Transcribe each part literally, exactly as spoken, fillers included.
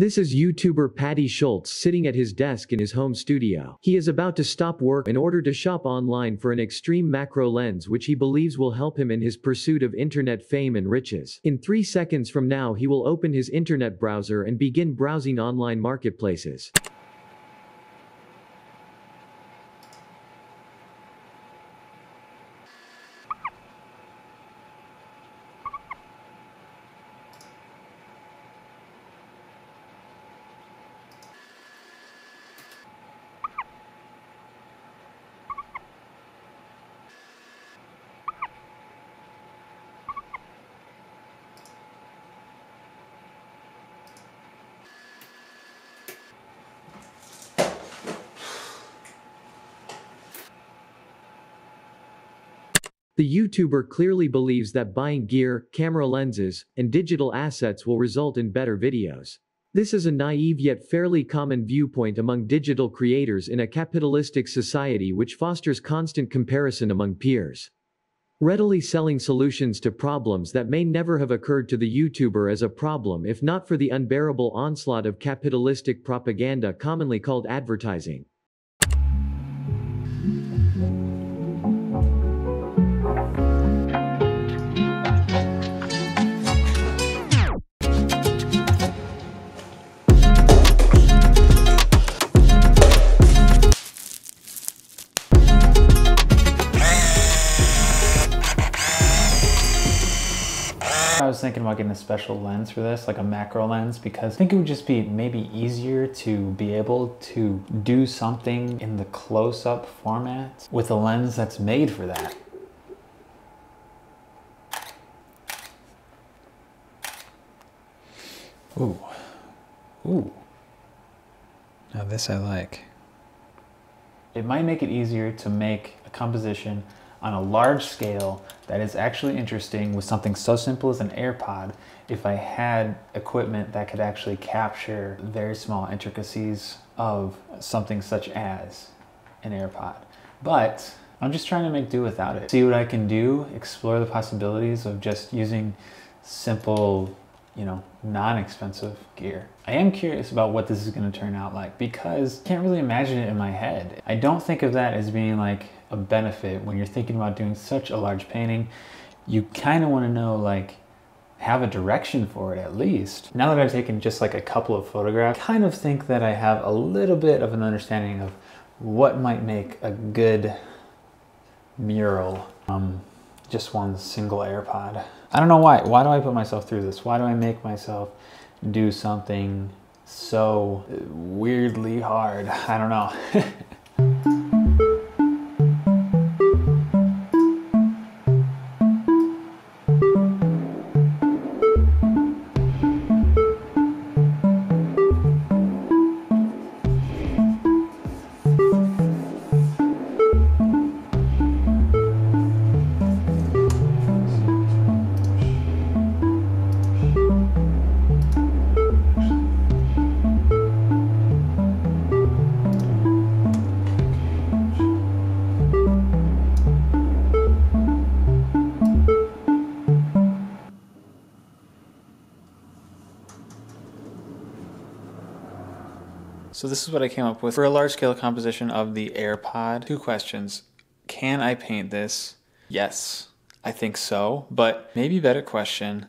This is YouTuber Paddy Scholz sitting at his desk in his home studio. He is about to stop work in order to shop online for an extreme macro lens which he believes will help him in his pursuit of internet fame and riches. In three seconds from now he will open his internet browser and begin browsing online marketplaces. The YouTuber clearly believes that buying gear, camera lenses, and digital assets will result in better videos. This is a naive yet fairly common viewpoint among digital creators in a capitalistic society which fosters constant comparison among peers, readily selling solutions to problems that may never have occurred to the YouTuber as a problem if not for the unbearable onslaught of capitalistic propaganda commonly called advertising. I was thinking about getting a special lens for this, like a macro lens, because I think it would just be maybe easier to be able to do something in the close-up format with a lens that's made for that. Ooh. Ooh. Now this I like. It might make it easier to make a composition on a large scale that is actually interesting with something so simple as an AirPod if I had equipment that could actually capture very small intricacies of something such as an AirPod. But I'm just trying to make do without it. See what I can do, explore the possibilities of just using simple, you know, non-expensive gear. I am curious about what this is gonna turn out like because I can't really imagine it in my head. I don't think of that as being like a benefit when you're thinking about doing such a large painting. You kind of want to know, like, have a direction for it at least. Now that I've taken just like a couple of photographs, I kind of think that I have a little bit of an understanding of what might make a good mural. Um, just one single AirPod. I don't know why. Why do I put myself through this? Why do I make myself do something so weirdly hard? I don't know. So this is what I came up with for a large-scale composition of the AirPod. Two questions. Can I paint this? Yes, I think so. But maybe better question,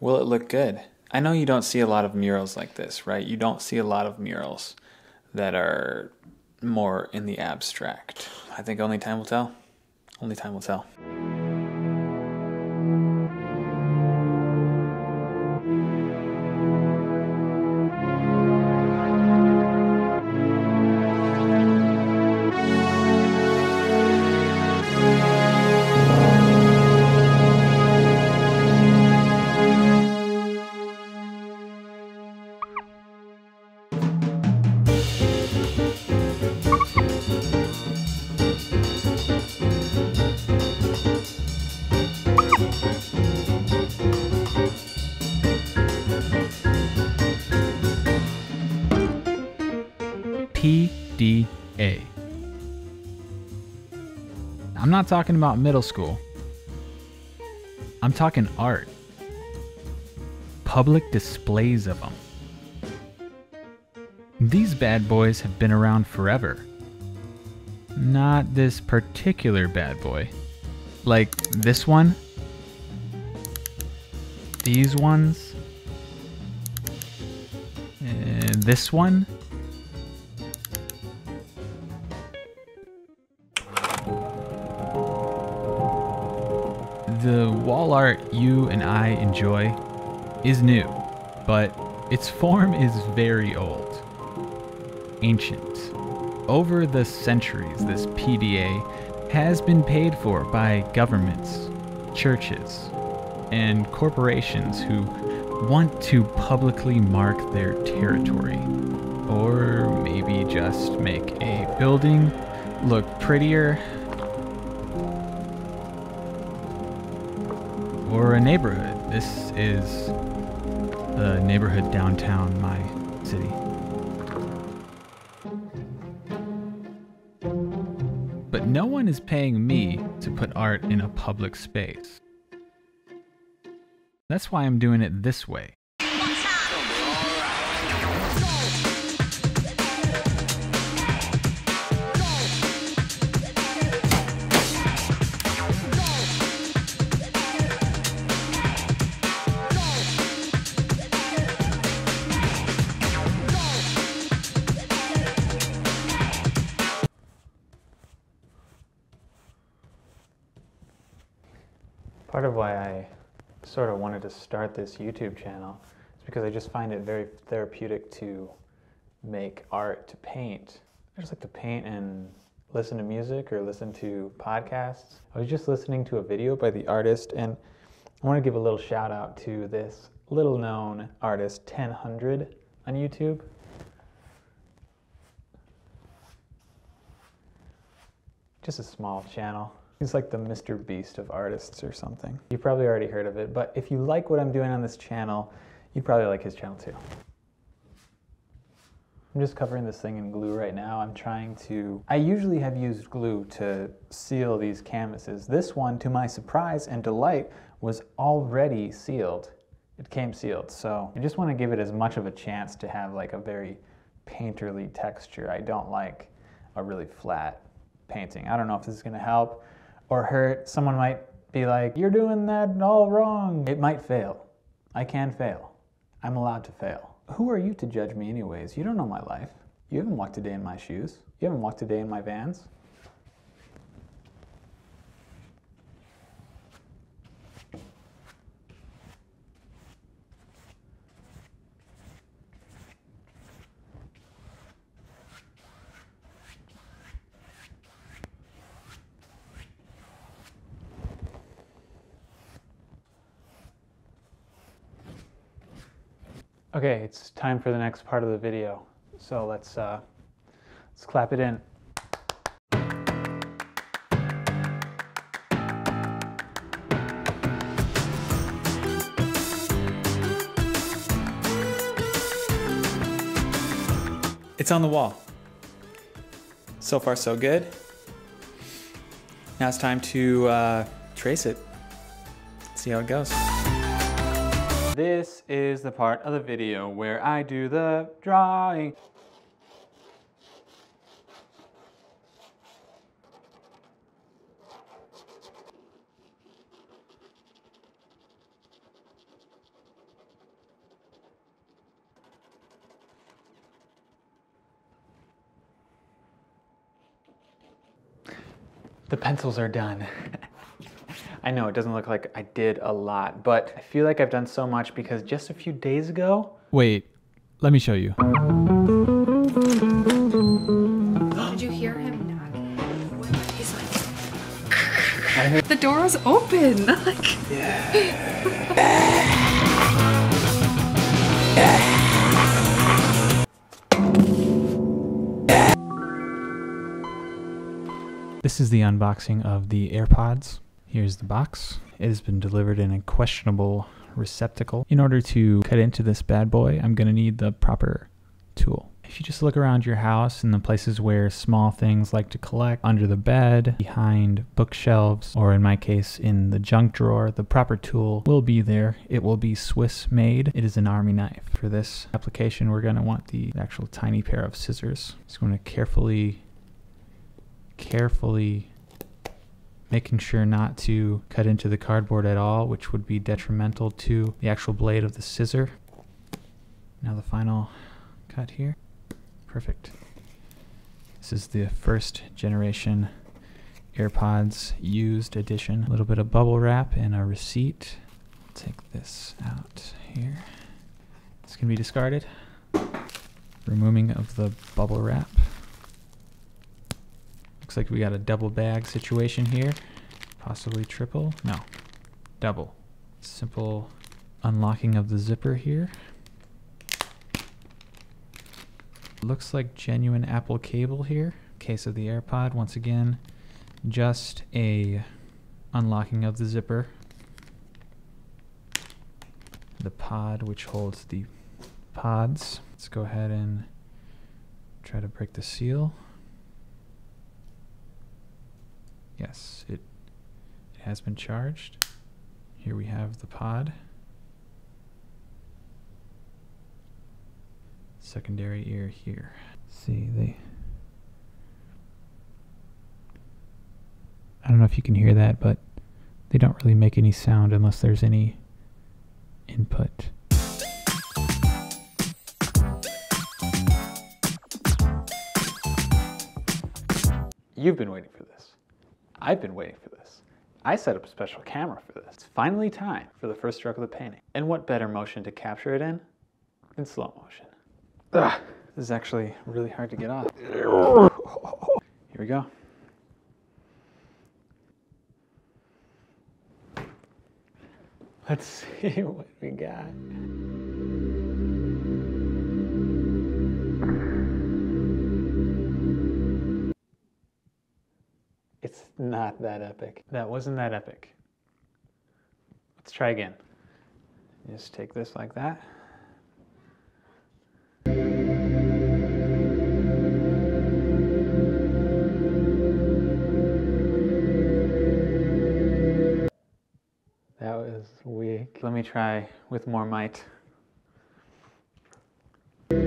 will it look good? I know you don't see a lot of murals like this, right? You don't see a lot of murals that are more in the abstract. I think only time will tell. Only time will tell. P D A. I'm not talking about middle school. I'm talking art. Public displays of them. These bad boys have been around forever. Not this particular bad boy. Like this one? These ones? Uh, this one? The wall art you and I enjoy is new, but its form is very old. Ancient. Over the centuries, this P D A has been paid for by governments, churches, and corporations who want to publicly mark their territory, or maybe just make a building look prettier, or a neighborhood. This is the neighborhood downtown my city. But no one is paying me to put art in a public space. That's why I'm doing it this way. Part of why I sort of wanted to start this YouTube channel is because I just find it very therapeutic to make art, to paint. I just like to paint and listen to music or listen to podcasts. I was just listening to a video by the artist, and I want to give a little shout out to this little known artist, Ten Hundred, on YouTube. Just a small channel. He's like the Mister Beast of artists or something. You've probably already heard of it, but if you like what I'm doing on this channel, you'd probably like his channel too. I'm just covering this thing in glue right now. I'm trying to... I usually have used glue to seal these canvases. This one, to my surprise and delight, was already sealed. It came sealed, so I just want to give it as much of a chance to have like a very painterly texture. I don't like a really flat painting. I don't know if this is going to help or hurt. Someone might be like, you're doing that all wrong. It might fail. I can fail. I'm allowed to fail. Who are you to judge me anyways? You don't know my life. You haven't walked a day in my shoes. You haven't walked a day in my Vans. Okay, it's time for the next part of the video, so let's uh, let's clap it in. It's on the wall. So far, so good. Now it's time to uh, trace it. See how it goes. This is the part of the video where I do the drawing. The pencils are done. I know it doesn't look like I did a lot, but I feel like I've done so much because just a few days ago... Wait, let me show you. Did you hear him knock? He's like... I heard... The door was open! Like... Yeah. This is the unboxing of the AirPods. Here's the box. It has been delivered in a questionable receptacle. In order to cut into this bad boy, I'm gonna need the proper tool. I If you just look around your house and the places where small things like to collect, under the bed, behind bookshelves, or in my case, in the junk drawer, the proper tool will be there. It will be Swiss made. It is an army knife. For this application, we're going to want the actual tiny pair of scissors. Just going to carefully, carefully, making sure not to cut into the cardboard at all, which would be detrimental to the actual blade of the scissor. Now the final cut here. Perfect. This is the first generation AirPods used edition. A little bit of bubble wrap and a receipt. Take this out here. This can be discarded. Removing of the bubble wrap. Looks like we got a double bag situation here. Possibly triple. No, double. Simple unlocking of the zipper here. Looks like genuine Apple cable here. Case of the AirPod, once again, just a unlocking of the zipper. The pod which holds the pods. Let's go ahead and try to break the seal. Yes, it, it has been charged. Here we have the pod. Secondary ear here. See, they... I don't know if you can hear that, but they don't really make any sound unless there's any input. You've been waiting for this. I've been waiting for this. I set up a special camera for this. It's finally time for the first stroke of the painting. And what better motion to capture it in than slow motion. Ugh, this is actually really hard to get off. Here we go. Let's see what we got. It's not that epic. That wasn't that epic. Let's try again. Just take this like that. Weak. Let me try with more might. I don't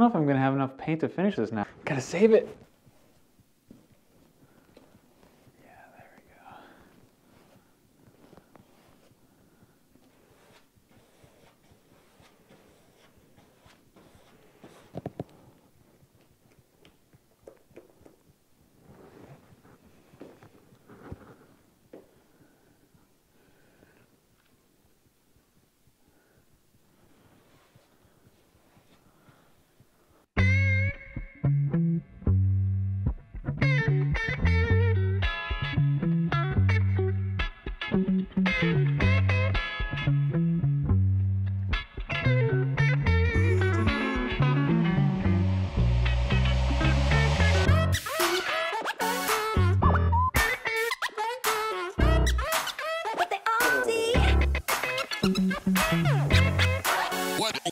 know if I'm gonna have enough paint to finish this now. Gotta save it.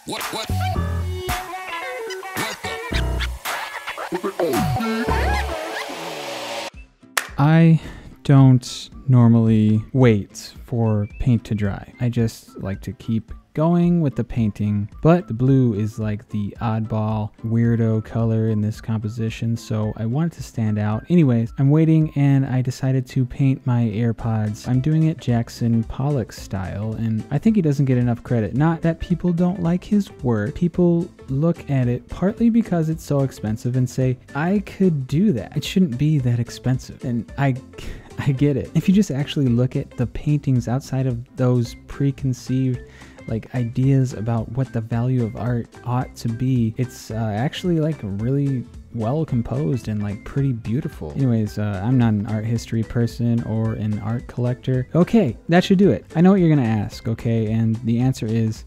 What, what, what? I don't normally wait for paint to dry. I just like to keep going with the painting, but the blue is like the oddball weirdo color in this composition, so I wanted to stand out. Anyways, I'm waiting and I decided to paint my AirPods. I'm doing it Jackson Pollock style, and I think he doesn't get enough credit. Not that people don't like his work. People look at it partly because it's so expensive and say, I could do that. It shouldn't be that expensive. And I... I get it. If you just actually look at the paintings outside of those preconceived like ideas about what the value of art ought to be, it's uh, actually like really well composed and like pretty beautiful. Anyways, uh, I'm not an art history person or an art collector. Okay, that should do it. I know what you're gonna ask, okay? And the answer is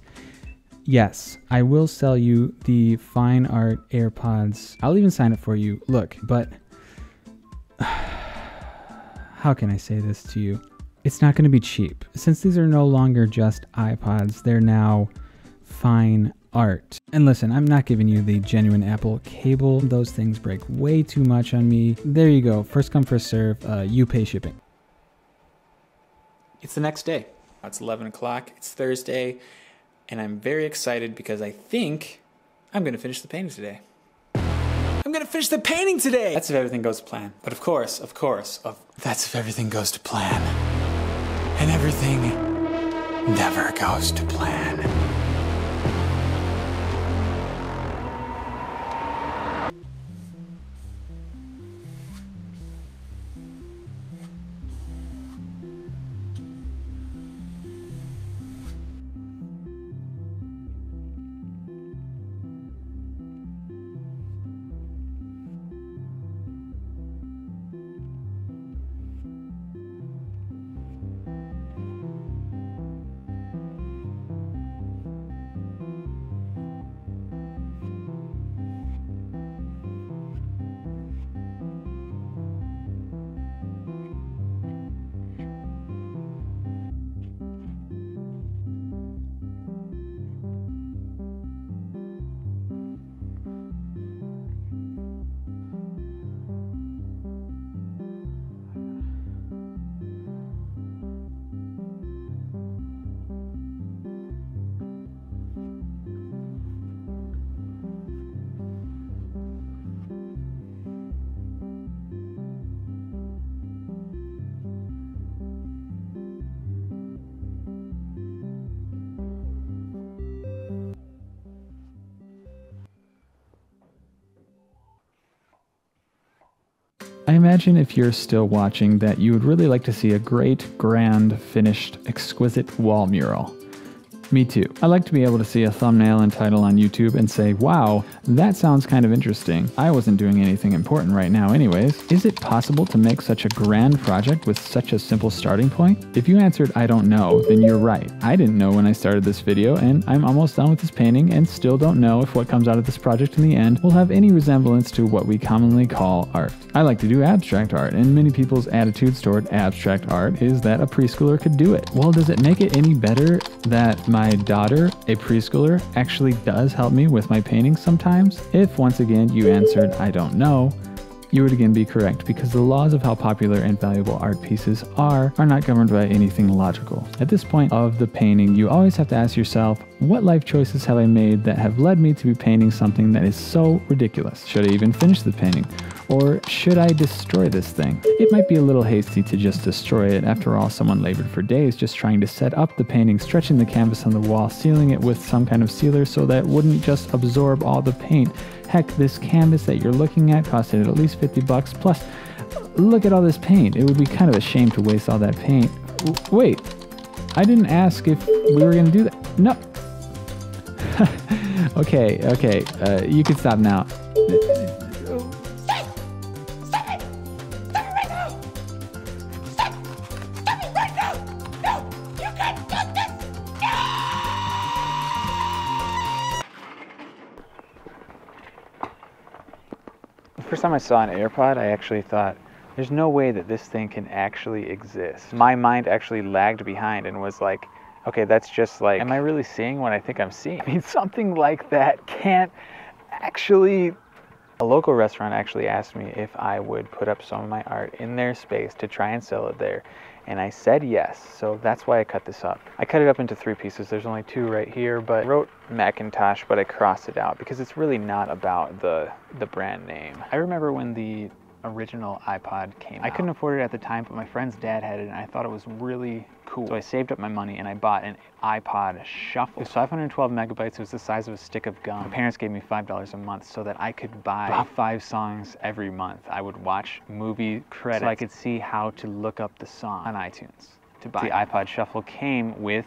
Yes, I will sell you the Fine Art AirPods. I'll even sign it for you. Look, but how can I say this to you? It's not going to be cheap. Since these are no longer just iPods, they're now fine art. And listen, I'm not giving you the genuine Apple cable. Those things break way too much on me. There you go. First come, first serve. Uh, you pay shipping. It's the next day. It's eleven o'clock. It's Thursday. And I'm very excited because I think I'm going to finish the painting today. I'm going to finish the painting today! That's if everything goes to plan. But of course, of course, of that's if everything goes to plan. And everything never goes to plan. I imagine if you're still watching that you would really like to see a great, grand, finished, exquisite wall mural. Me too. I like to be able to see a thumbnail and title on YouTube and say, wow, that sounds kind of interesting. I wasn't doing anything important right now anyways. Is it possible to make such a grand project with such a simple starting point? If you answered, I don't know, then you're right. I didn't know when I started this video, and I'm almost done with this painting and still don't know if what comes out of this project in the end will have any resemblance to what we commonly call art. I like to do abstract art, and many people's attitudes toward abstract art is that a preschooler could do it. Well, does it make it any better that my daughter, a preschooler, actually does help me with my paintings sometimes? If once again you answered, I don't know, you would again be correct, because the laws of how popular and valuable art pieces are are not governed by anything logical. At this point of the painting, you always have to ask yourself, what life choices have I made that have led me to be painting something that is so ridiculous? Should I even finish the painting? Or should I destroy this thing? It might be a little hasty to just destroy it. After all, someone labored for days just trying to set up the painting, stretching the canvas on the wall, sealing it with some kind of sealer so that it wouldn't just absorb all the paint. Heck, this canvas that you're looking at costed at least fifty bucks, plus look at all this paint. It would be kind of a shame to waste all that paint. Wait, I didn't ask if we were gonna do that. No. Okay, okay, uh, you can stop now. Stop! Stop it! Stop it right now! Stop! Stop it right now! No! You can't do this! No! The first time I saw an AirPod, I actually thought, there's no way that this thing can actually exist. My mind actually lagged behind and was like, okay, that's just like, am I really seeing what I think I'm seeing? I mean, something like that can't actually... A local restaurant actually asked me if I would put up some of my art in their space to try and sell it there, and I said yes, so that's why I cut this up. I cut it up into three pieces. There's only two right here, but I wrote Macintosh, but I crossed it out because it's really not about the, the brand name. I remember when the original iPod came out. I couldn't afford it at the time, but my friend's dad had it, and I thought it was really cool. So I saved up my money and I bought an iPod Shuffle. It was five hundred twelve megabytes. It was the size of a stick of gum. My parents gave me five dollars a month so that I could buy about five songs every month. I would watch movie credits so I could see how to look up the song on iTunes to buy. The iPod Shuffle came with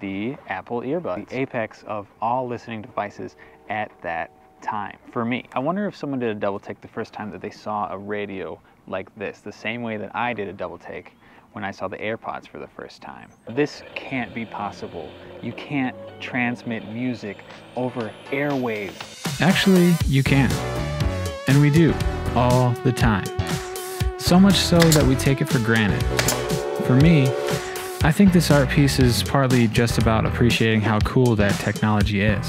the Apple earbuds, the apex of all listening devices at that time for me. I wonder if someone did a double take the first time that they saw a radio like this, the same way that I did a double take when I saw the AirPods for the first time. This can't be possible. You can't transmit music over airwaves. Actually, you can. And we do, all the time. So much so that we take it for granted. For me, I think this art piece is partly just about appreciating how cool that technology is.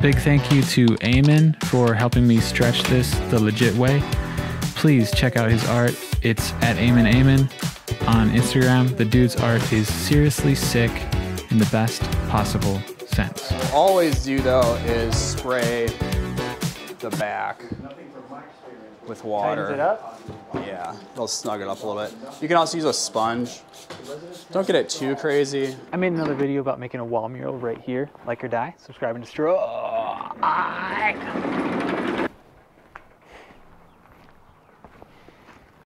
Big thank you to Eamonn for helping me stretch this the legit way. Please check out his art. It's at Eamonn Eamonn on Instagram. The dude's art is seriously sick in the best possible sense. What I always do though is spray the back with water. Tightens it up? Yeah, they'll snug it up a little bit. You can also use a sponge. Don't get it too crazy. I made another video about making a wall mural right here. Like or die, subscribe and destroy.